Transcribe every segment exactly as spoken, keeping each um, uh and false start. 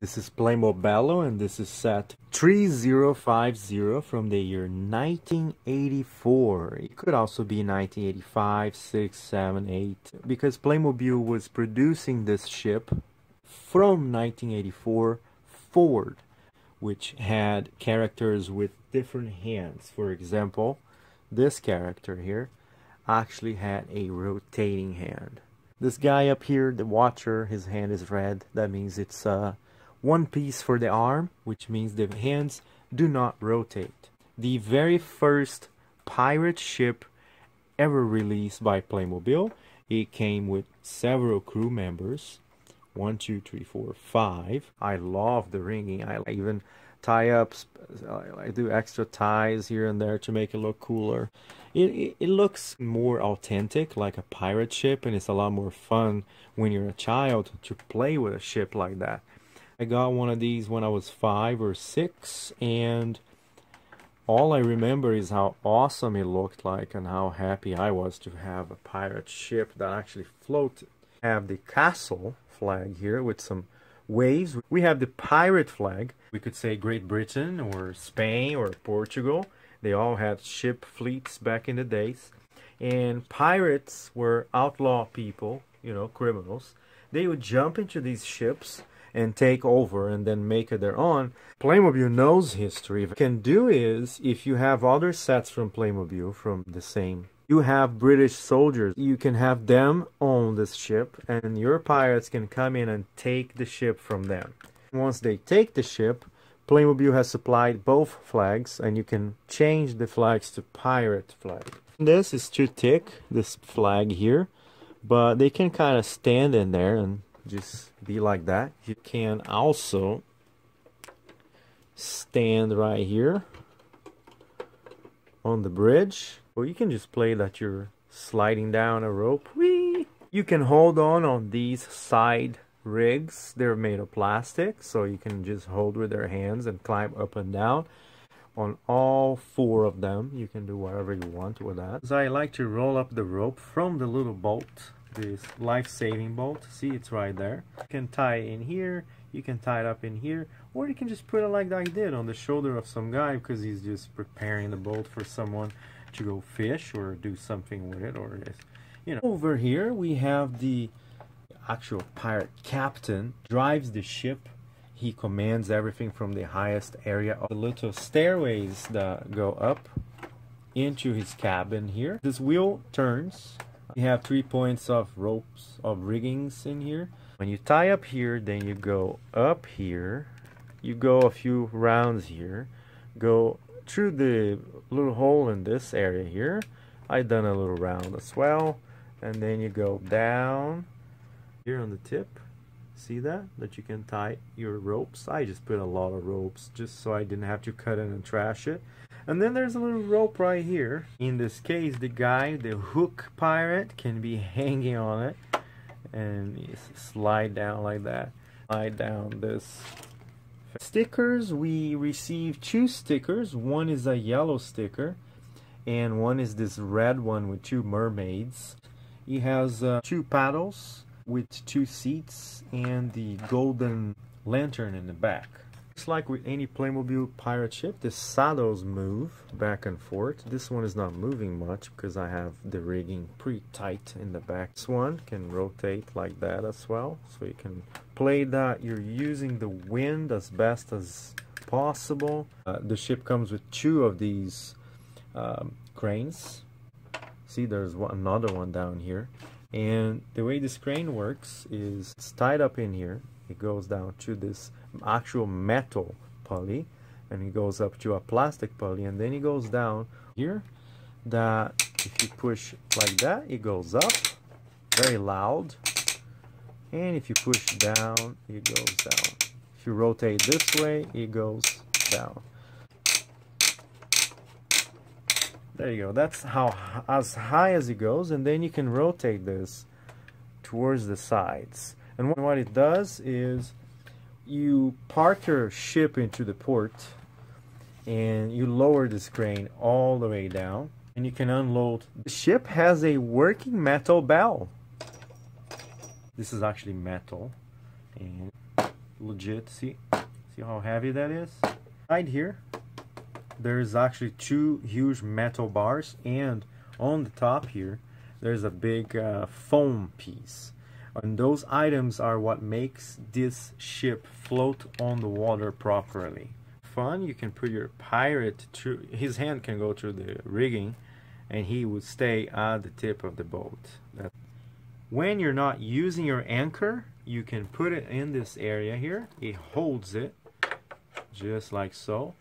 This is Playmobil and this is set three zero five zero from the year nineteen eighty-four. It could also be nineteen eighty-five, six, seven, eight, because Playmobil was producing this ship from nineteen eighty-four forward, which had characters with different hands. For example, this character here actually had a rotating hand. This guy up here, the watcher, his hand is red. That means it's uh, one piece for the arm, which means the hands do not rotate. The very first pirate ship ever released by Playmobil. It came with several crew members. One, two, three, four, five. I love the ringing. I even tie ups. I do extra ties here and there to make it look cooler. It, it, it looks more authentic, like a pirate ship, and it's a lot more fun when you're a child to play with a ship like that. I got one of these when I was five or six, and all I remember is how awesome it looked like and how happy I was to have a pirate ship that actually floated. We have the castle flag here with some waves. We have the pirate flag. We could say Great Britain or Spain or Portugal. They all had ship fleets back in the days. And pirates were outlaw people, you know, criminals. They would jump into these ships and take over and then make it their own. Playmobil knows history. What you can do is, if you have other sets from Playmobil from the same, you have British soldiers, you can have them own this ship and your pirates can come in and take the ship from them. Once they take the ship, Playmobil has supplied both flags and you can change the flags to pirate flag. This is too thick, this flag here, but they can kind of stand in there and just be like that. You can also stand right here on the bridge. Or you can just play that you're sliding down a rope. Whee! You can hold on on these side rigs. They're made of plastic, so you can just hold with their hands and climb up and down. On all four of them, you can do whatever you want with that. So I like to roll up the rope from the little bolt. This life-saving bolt, see, it's right there. You can tie it in here, you can tie it up in here, or you can just put it like I did on the shoulder of some guy because he's just preparing the bolt for someone to go fish or do something with it, or just, you know. Over here we have the actual pirate captain drives the ship. He commands everything from the highest area of the little stairways that go up into his cabin here. This wheel turns. We have three points of ropes, of riggings in here. When you tie up here, then you go up here, you go a few rounds here, go through the little hole in this area here. I done a little round as well, and then you go down here on the tip. See that? That you can tie your ropes. I just put a lot of ropes just so I didn't have to cut it and trash it. And then there's a little rope right here. In this case, the guy, the hook pirate, can be hanging on it and slide down like that. Slide down this. Stickers, we received two stickers. One is a yellow sticker and one is this red one with two mermaids. He has uh, two paddles with two seats and the golden lantern in the back. Just like with any Playmobil pirate ship, the saddles move back and forth. This one is not moving much because I have the rigging pretty tight in the back. This one can rotate like that as well, so you can play that you're using the wind as best as possible. Uh, the ship comes with two of these um, cranes. See, there's one, another one down here. And the way this crane works is it's tied up in here. It goes down to this actual metal pulley and it goes up to a plastic pulley, and then it goes down here that if you push like that, it goes up very loud, and if you push down, it goes down. If you rotate this way, it goes down. There you go. That's how as high as it goes, and then you can rotate this towards the sides. And what it does is you park your ship into the port and you lower this crane all the way down and you can unload. The ship has a working metal bell. This is actually metal, and legit. See, see how heavy that is. Right here, there's actually two huge metal bars, and on the top here, there's a big uh, foam piece. And those items are what makes this ship float on the water properly. Fun, you can put your pirate through, his hand can go through the rigging and he would stay at the tip of the boat. That, when you're not using your anchor, you can put it in this area here. It holds it just like so.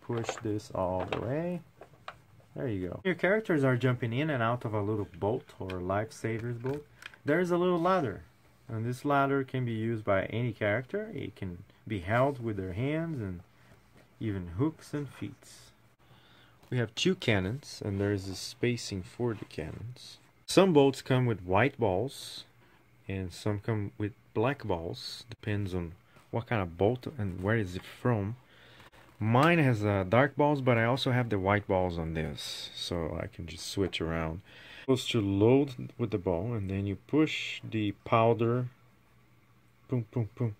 Push this all the way. There you go. Your characters are jumping in and out of a little boat or lifesaver's boat. There's a little ladder, and this ladder can be used by any character. It can be held with their hands and even hooks and feet. We have two cannons, and there's a spacing for the cannons. Some boats come with white balls and some come with black balls. Depends on what kind of boat and where is it from. Mine has uh, dark balls, but I also have the white balls on this, so I can just switch around. You're supposed to load with the ball, and then you push the powder, boom, boom, boom,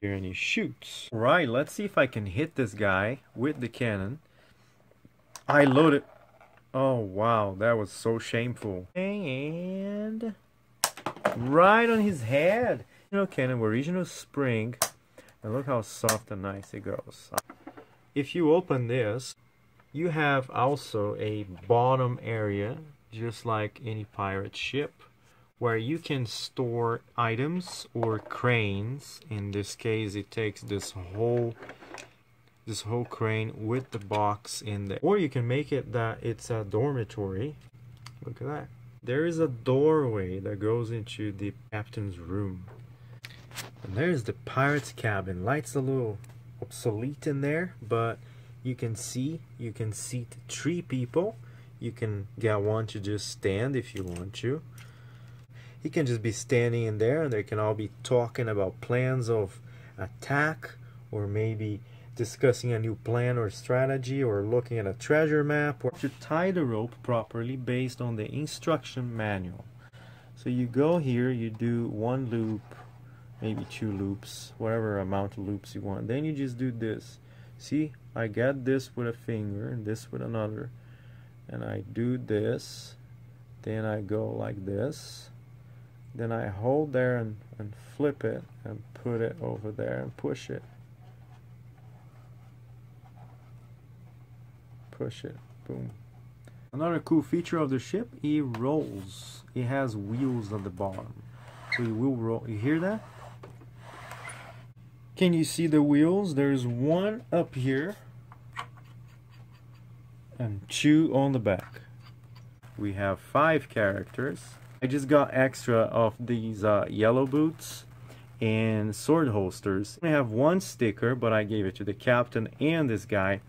here, and he shoots. Right, let's see if I can hit this guy with the cannon. I loaded. Oh wow, that was so shameful. And right on his head. You know, cannon, original spring, and look how soft and nice it goes. If you open this, you have also a bottom area, just like any pirate ship, where you can store items or cranes. In this case, it takes this whole this whole crane with the box in there. Or you can make it that it's a dormitory. Look at that. There is a doorway that goes into the captain's room. And there's the pirate's cabin. Lights a little obsolete in there, but you can see you can seat three people. You can get one to just stand if you want to. He can just be standing in there, and they can all be talking about plans of attack, or maybe discussing a new plan or strategy, or looking at a treasure map, or to tie the rope properly based on the instruction manual. So you go here, you do one loop, maybe two loops, whatever amount of loops you want. Then you just do this. See, I got this with a finger and this with another, and I do this, then I go like this, then I hold there and, and flip it and put it over there and push it, push it, boom. Another cool feature of the ship, it rolls. It has wheels at the bottom, so you will roll. You hear that? Can you see the wheels? There's one up here and two on the back. We have five characters. I just got extra of these uh, yellow boots and sword holsters. I have one sticker, but I gave it to the captain and this guy.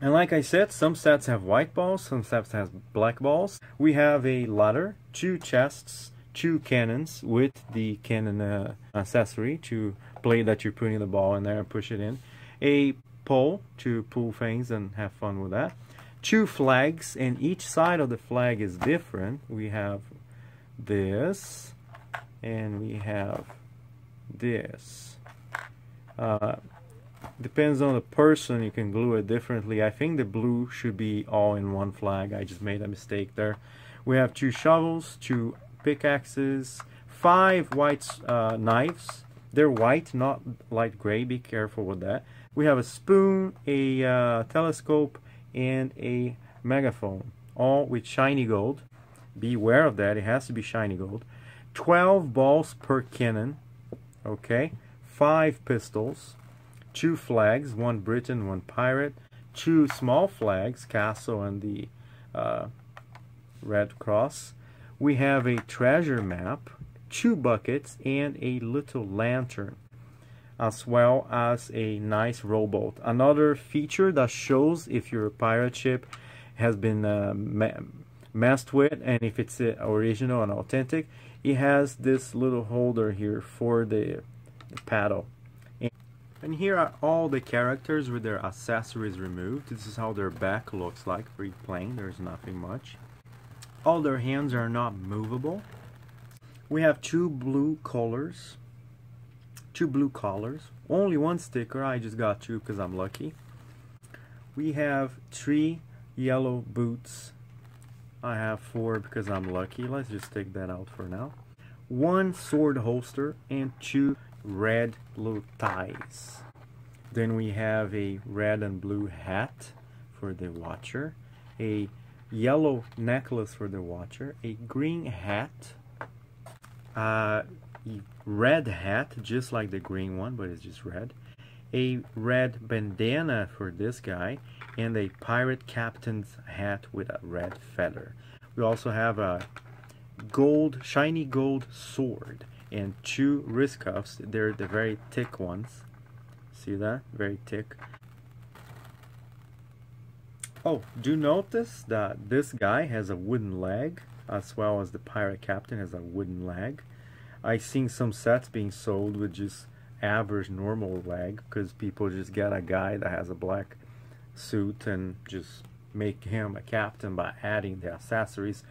And like I said, some sets have white balls, some sets have black balls. We have a ladder, two chests, two cannons with the cannon uh, accessory to play that you're putting the ball in there and push it in, a pole to pull things and have fun with that, two flags, and each side of the flag is different. We have this and we have this. Uh, depends on the person, you can glue it differently. I think the blue should be all in one flag. I just made a mistake there. We have two shovels, two pickaxes, five white uh, knives. They're white, not light gray, be careful with that. We have a spoon, a uh, telescope, and a megaphone, all with shiny gold. Beware of that, it has to be shiny gold. twelve balls per cannon, okay, five pistols, two flags, one Briton, one pirate, two small flags, castle and the uh, Red Cross. We have a treasure map, two buckets, and a little lantern, as well as a nice rowboat. Another feature that shows if your pirate ship has been uh, ma messed with, and if it's uh, original and authentic, it has this little holder here for the, the paddle. And, and here are all the characters with their accessories removed. This is how their back looks like free playing. There's nothing much. All their hands are not movable. We have two blue collars, two blue collars, only one sticker, I just got two because I'm lucky. We have three yellow boots, I have four because I'm lucky, let's just take that out for now. One sword holster and two red little ties. Then we have a red and blue hat for the watcher, a yellow necklace for the watcher, a green hat, uh, red hat just like the green one but it's just red, a red bandana for this guy, and a pirate captain's hat with a red feather. We also have a gold, shiny gold sword and two wrist cuffs. They're the very thick ones, see that, very thick. Oh, do notice that this guy has a wooden leg as well as the pirate captain has a wooden leg. I've seen some sets being sold with just average normal leg because people just get a guy that has a black suit and just make him a captain by adding the accessories.